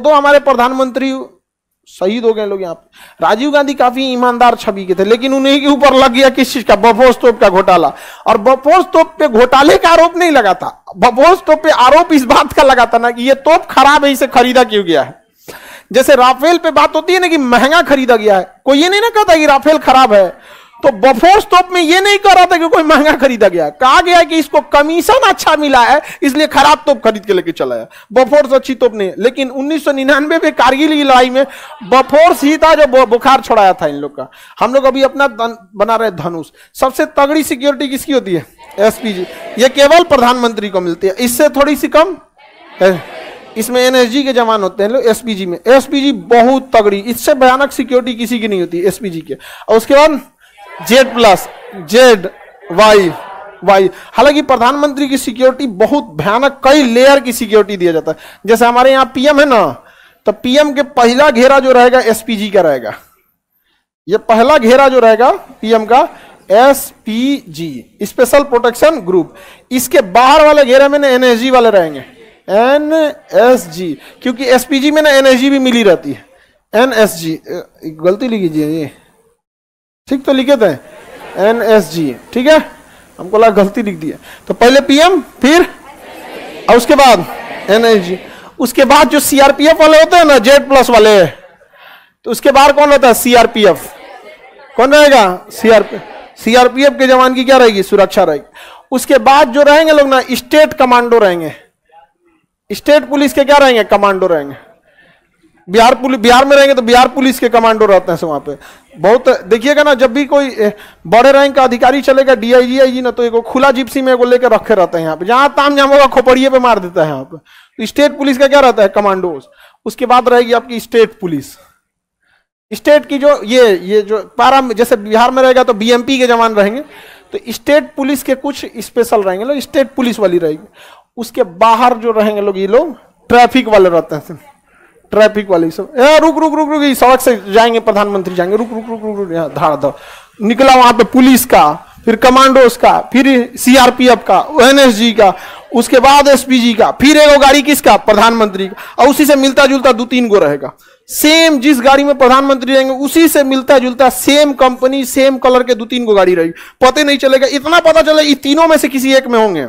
दो हमारे प्रधानमंत्री शहीद हो गए लोग यहाँ पे। राजीव गांधी काफी ईमानदार छवि के थे, लेकिन उन्हीं के ऊपर लग गया किस चीज का, बोफोर्स तोप का घोटाला। और बोफोर्स तोप पे घोटाले का आरोप नहीं लगा था, बोफोर्स तोप पे आरोप इस बात का लगा था ना कि ये तोप खराब है, इसे खरीदा क्यों गया है। जैसे राफेल पे बात होती है ना कि महंगा खरीदा गया है, कोई ये नहीं ना कहता कि राफेल खराब है, तो बोफोर्स तोप में यह नहीं कह रहा था कि कोई महंगा खरीदा गया, कहा गया है कि इसको कमीशन अच्छा मिला है इसलिए खराब तोप खरीद के लेके चला है। बोफोर्स अच्छी तोप नहीं। लेकिन 1999 में कारगिल की लड़ाई में बोफोर्स ही था जो बुखार छुड़ाया था इन लोग का। हम लोग अभी अपना बना रहे धनुष, सबसे तगड़ी सिक्योरिटी किसकी होती है? एसपीजी। ये केवल प्रधानमंत्री को मिलती है, इससे थोड़ी सी कम इसमें एनएसजी के जवान होते हैं लोग। एसपीजी में एसपीजी बहुत तगड़ी, इससे भयानक सिक्योरिटी किसी की नहीं होती एसपीजी के। और उसके बाद जेड प्लस, जेड वाई। हालांकि प्रधानमंत्री की सिक्योरिटी बहुत भयानक, कई लेयर की सिक्योरिटी दिया जाता है। जैसे हमारे यहाँ पीएम है ना, तो पीएम के पहला घेरा जो रहेगा एसपीजी का रहेगा, ये पहला घेरा जो रहेगा पीएम का एसपीजी, स्पेशल प्रोटेक्शन ग्रुप। इसके बाहर वाले घेरे में ना एनएसजी वाले रहेंगे, एनएसजी, क्योंकि एसपीजी में ना एनएसजी भी मिली रहती है। एनएसजी गलती लिखीजिए, ठीक तो लिखे थे एनएसजी, ठीक है, हमको लगा गलती लिख दी है। तो पहले पीएम, फिर और उसके बाद एनएसजी। उसके बाद जो सीआरपीएफ वाले होते हैं ना, जेड प्लस वाले, तो उसके बाद कौन होता है? सीआरपीएफ। कौन रहेगा? सीआरपीएफ। सीआरपीएफ के जवान की क्या रहेगी? सुरक्षा रहेगी। उसके बाद जो रहेंगे लोग ना, स्टेट कमांडो रहेंगे, स्टेट पुलिस के क्या रहेंगे? कमांडो रहेंगे। बिहार पुलिस, बिहार में रहेंगे तो बिहार पुलिस के कमांडो रहते हैं वहां पे। बहुत देखिएगा ना, जब भी कोई बड़े रैंक का अधिकारी चलेगा, डीआईजी आईजी ना, तो एक खुला जिप्सी में लेकर रखे रहते हैं यहाँ पे, जहां ताम झाम होगा खोपड़िए पे मार देता है यहाँ पे। तो स्टेट पुलिस का क्या रहता है? कमांडो। उसके बाद रहेगी आपकी स्टेट पुलिस, स्टेट की जो ये जो पारा, जैसे बिहार में रहेगा तो बीएमपी के जवान रहेंगे, तो स्टेट पुलिस के कुछ स्पेशल रहेंगे लोग, स्टेट पुलिस वाली रहेगी। उसके बाहर जो रहेंगे लोग, ये लोग ट्रैफिक वाले रहते हैं, ट्रैफिक वाले सब रुक सड़क से जाएंगे, प्रधानमंत्री जाएंगे, रुक धार निकला वहां पे पुलिस का, फिर कमांडोज का, फिर सीआरपीएफ का, एनएसजी का, उसके बाद एसपीजी का, फिर एगो गाड़ी किसका? प्रधानमंत्री का। और उसी से मिलता जुलता दो तीन गो रहेगा, सेम जिस गाड़ी में प्रधानमंत्री रहेंगे उसी से मिलता जुलता, सेम कंपनी सेम कलर के दो तीन गो गाड़ी रहेगी, पता नहीं चलेगा। इतना पता चले तीनों में से किसी एक में होंगे,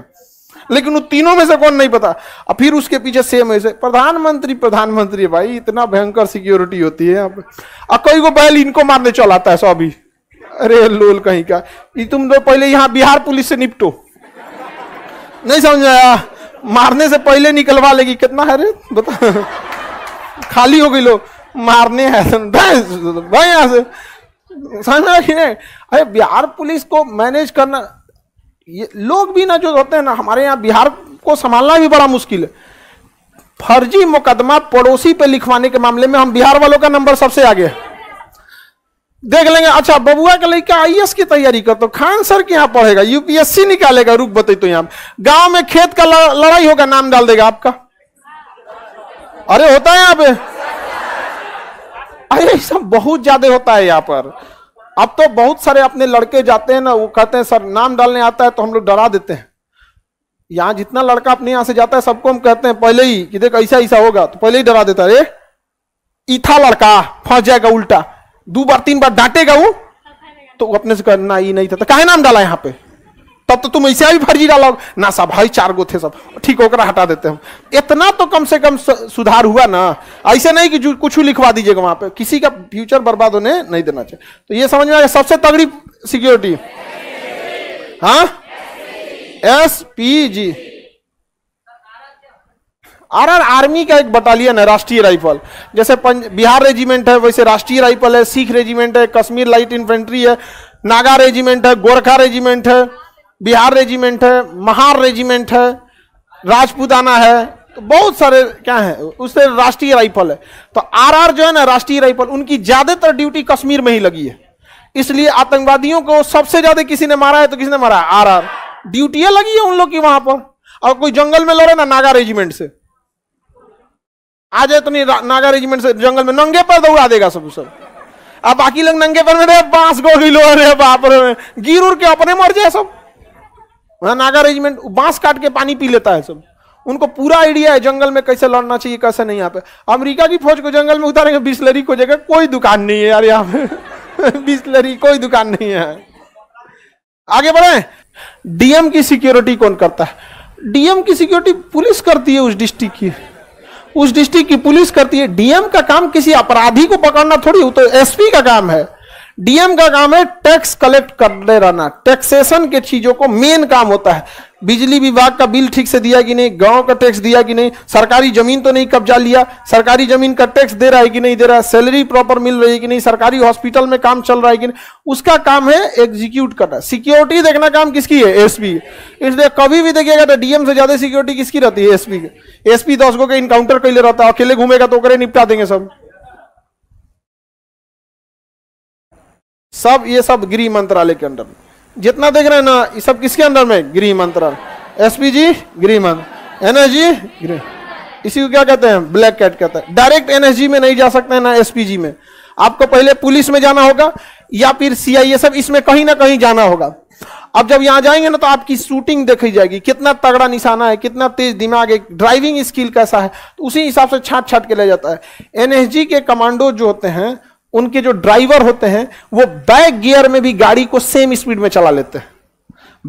लेकिन उन तीनों में से कौन नहीं पता। और फिर उसके पीछे सेम ऐसे प्रधानमंत्री भाई, इतना भयंकर सिक्योरिटी होती है। अब कोई को बैल इनको मारने चलाता है सो अभी, अरे लोल कहीं का, तुम दो पहले यहाँ बिहार पुलिस से निपटो, नहीं समझ आया, मारने से पहले निकलवा लेगी। कितना है रे बता, खाली हो गई लोग, मारने हैं भाई यहाँ से, समझना कि नहीं। अरे बिहार पुलिस को मैनेज करना, ये लोग भी ना जो होते हैं ना हमारे यहाँ, बिहार को संभालना भी बड़ा मुश्किल है। फर्जी मुकदमा पड़ोसी पे लिखवाने के मामले में हम बिहार वालों का नंबर सबसे आगे है, देख लेंगे। अच्छा बबुआ का लड़का आईएएस की तैयारी कर, तो खान सर के यहाँ पढ़ेगा, यूपीएससी निकालेगा, रुक बताइए। तो यहाँ गांव में खेत का लड़ाई होगा, नाम डाल देगा आपका। अरे होता है यहाँ पे, अरे सब बहुत ज्यादा होता है यहाँ पर। अब तो बहुत सारे अपने लड़के जाते हैं ना, वो कहते हैं सर नाम डालने आता है, तो हम लोग डरा देते हैं। यहाँ जितना लड़का अपने यहाँ से जाता है सबको हम कहते हैं पहले ही कि देख ऐसा ऐसा होगा, तो पहले ही डरा देता है, अरे इथा लड़का फंस जाएगा उल्टा, दो बार तीन बार डांटेगा वो, तो वो अपने से कहना ये नहीं था, तो काहे नाम डाला यहाँ पे, तब तो तुम ऐसे ही फर्जी डालोग ना, सब भाई चार गो थे सब, ठीक होकर हटा देते हम। इतना तो कम से कम सुधार हुआ ना, ऐसे नहीं कि जो कुछ लिखवा दीजिएगा वहां पे, किसी का फ्यूचर बर्बाद होने नहीं देना चाहिए। तो ये समझ में आया सबसे तगड़ी सिक्योरिटी, हाँ एसपीजी। आरआर आर्मी का एक बटालियन है, राष्ट्रीय राइफल। जैसे बिहार रेजिमेंट है वैसे राष्ट्रीय राइफल है, सिख रेजिमेंट है, कश्मीर लाइट इन्फेंट्री है, नागा रेजिमेंट है, गोरखा रेजिमेंट है, बिहार रेजिमेंट है, महार रेजिमेंट है, राजपूताना है, तो बहुत सारे क्या है उससे राष्ट्रीय राइफल है। तो आरआर जो है ना राष्ट्रीय राइफल, उनकी ज्यादातर ड्यूटी कश्मीर में ही लगी है, इसलिए आतंकवादियों को सबसे ज्यादा किसी ने मारा है तो किसी ने मारा है, आरआर ड्यूटियां लगी है उन लोग की वहां पर। और कोई जंगल में लड़े ना नागा रेजिमेंट से आ जाए तो नहीं, नागा रेजिमेंट से जंगल में नंगे पर दौड़ा देगा सब सब। अब बाकी लोग नंगे पर में रहे, बांस गोली लो, अरे बाप रे, गिर उड़ के अपने मर जाए सब। नागा रेजिमेंट बांस काट के पानी पी लेता है सब, उनको पूरा आइडिया है जंगल में कैसे लड़ना चाहिए कैसे नहीं। यहाँ पे अमेरिका की फौज को जंगल में उतारेंगे, बिस्लरी को जगह कोई दुकान नहीं है यार, यहाँ पे बिस्लरी कोई दुकान नहीं है। आगे बढ़े, डीएम की सिक्योरिटी कौन करता है? डीएम की सिक्योरिटी पुलिस करती है, उस डिस्ट्रिक्ट की पुलिस करती है। डीएम का काम किसी अपराधी को पकड़ना थोड़ी, वो तो एसपी का काम है। डीएम का काम है टैक्स कलेक्ट करते रहना, टैक्सेशन के चीजों को मेन काम होता है। बिजली विभाग का बिल ठीक से दिया कि नहीं, गांव का टैक्स दिया कि नहीं, सरकारी जमीन तो नहीं कब्जा लिया, सरकारी जमीन का टैक्स दे रहा है कि नहीं दे रहा है, सैलरी प्रॉपर मिल रही है कि नहीं, सरकारी हॉस्पिटल में काम चल रहा है कि नहीं, उसका काम है एग्जीक्यूट करना। सिक्योरिटी देखना काम किसकी है? एसपी। इसलिए कभी भी देखिएगा तो डीएम से ज्यादा सिक्योरिटी किसकी रहती है? एसपी की। एसपी 10 गो के इनकाउंटर कैले रहता है, अकेले घूमेगा तो करे निपटा देंगे सब। ये सब गृह मंत्रालय के अंडर में जितना देख रहे हैं ना, ये सब किसके अंडर में? गृह मंत्रालय। एसपीजी गृह मंत्रालय, एनएसजी गृह, इसी को क्या कहते हैं? ब्लैक कैट कहते हैं। डायरेक्ट एनएसजी में नहीं जा सकते हैं ना एसपीजी में, आपको पहले पुलिस में जाना होगा या फिर सीआईएसएफ, इसमें कहीं ना कहीं जाना होगा। अब जब यहाँ जाएंगे ना तो आपकी शूटिंग देखी जाएगी, कितना तगड़ा निशाना है, कितना तेज दिमाग है, ड्राइविंग स्किल कैसा है, तो उसी हिसाब से छाट छाट के ले जाता है। एनएसजी के कमांडो जो होते हैं, उनके जो ड्राइवर होते हैं वो बैक गियर में भी गाड़ी को सेम स्पीड में चला लेते हैं।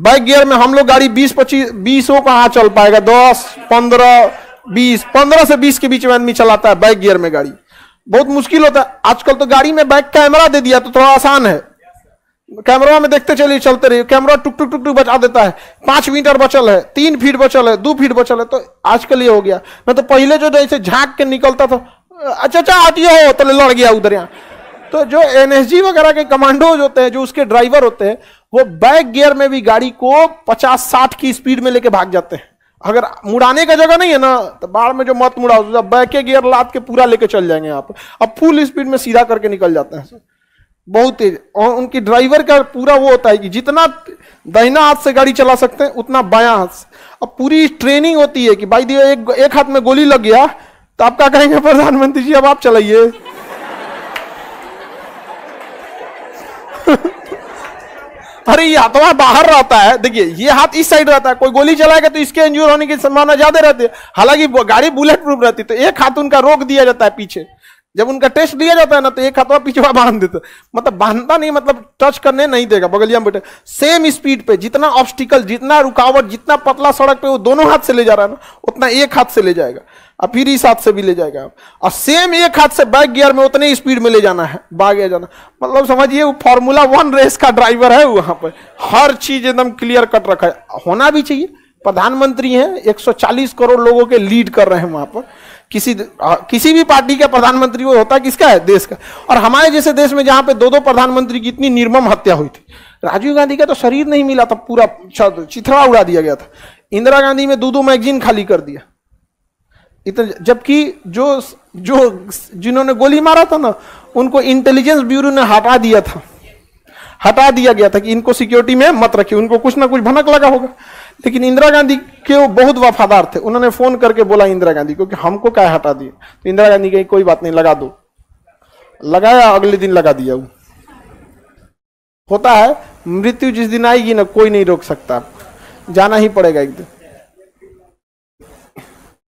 बैक गियर में हम लोग गाड़ी 20 कहाँ चल पाएगा, 10, 15 से 20 के बीच में आदमी चलाता है बैक गियर में, गाड़ी बहुत मुश्किल होता है। आजकल तो गाड़ी में बैक कैमरा दे दिया तो थोड़ा आसान है, कैमरा में देखते चलिए, चलते रहिए, कैमरा टुक टुक टुक टुक बचा देता है, 5 मीटर बचल है, 3 फीट बचल है, 2 फीट बचल है। तो आजकल ये हो गया, मैं तो पहले जो जैसे झाँक के निकलता था, अच्छा आटिए हो तो लड़ गया उधर यहाँ। तो जो एनएसजी वगैरह के कमांडोज होते हैं, जो उसके ड्राइवर होते हैं, वो बैक गियर में भी गाड़ी को 50-60 की स्पीड में लेके भाग जाते हैं। अगर मुड़ाने का जगह नहीं है ना तो बाढ़ में जो मत मुड़ाओ, तो बैक गियर लाद के पूरा लेके चल जाएंगे आप। अब फुल स्पीड में सीधा करके निकल जाते हैं, बहुत तेज। और उनकी ड्राइवर का पूरा वो होता है कि जितना दाहिना हाथ से गाड़ी चला सकते हैं उतना बायां हाथ से। अब पूरी ट्रेनिंग होती है कि भाई दिया एक हाथ में गोली लग गया तो आप क्या कहेंगे? प्रधानमंत्री जी अब आप चलाइए। अरे ये हाथ वहां बाहर रहता है, देखिए ये हाथ इस साइड रहता है, कोई गोली चलाएगा तो इसके इंजूर होने की संभावना ज्यादा रहती है। हालांकि गाड़ी बुलेट प्रूफ रहती है, तो एक हाथ उनका रोक दिया जाता है पीछे। जब उनका टेस्ट दिया जाता है ना तो एक हाथ पीछे बांध देता, मतलब बांधता नहीं, मतलब टच करने नहीं देगा, बगलिया में बैठे। सेम स्पीड पे जितना ऑब्स्टिकल, जितना रुकावट, जितना पतला सड़क पे वो दोनों हाथ से ले जा रहा है ना, उतना एक हाथ से ले जाएगा, और फिर इस हाथ से भी ले जाएगा। और सेम एक हाथ से बैक गियर में उतने स्पीड में ले जाना है, बागे जाना, मतलब समझिए वो फॉर्मूला 1 रेस का ड्राइवर है। वहां पर हर चीज एकदम क्लियर कट रखा है, होना भी चाहिए। प्रधानमंत्री हैं, 140 करोड़ लोगों के लीड कर रहे हैं वहां पर। किसी भी पार्टी का प्रधानमंत्री वो होता है किसका है? देश का। और हमारे जैसे देश में जहां पे 2-2 प्रधानमंत्री की इतनी निर्मम हत्या हुई थी, राजीव गांधी का तो शरीर नहीं मिला था, पूरा चिथड़ा उड़ा दिया गया था। इंदिरा गांधी में 2-2 मैगजीन खाली कर दिया इतना। जबकि जिन्होंने गोली मारा था ना, उनको इंटेलिजेंस ब्यूरो ने हटा दिया था, हटा दिया गया था कि इनको सिक्योरिटी में मत रखिए, उनको कुछ ना कुछ भनक लगा होगा। लेकिन इंदिरा गांधी के वो बहुत वफादार थे, उन्होंने फोन करके बोला इंदिरा गांधी को कि हमको क्या हटा दिए। तो इंदिरा गांधी कही कोई बात नहीं, लगा दो। लगाया, अगले दिन लगा दिया। वो होता है, मृत्यु जिस दिन आएगी ना कोई नहीं रोक सकता, जाना ही पड़ेगा एक दिन।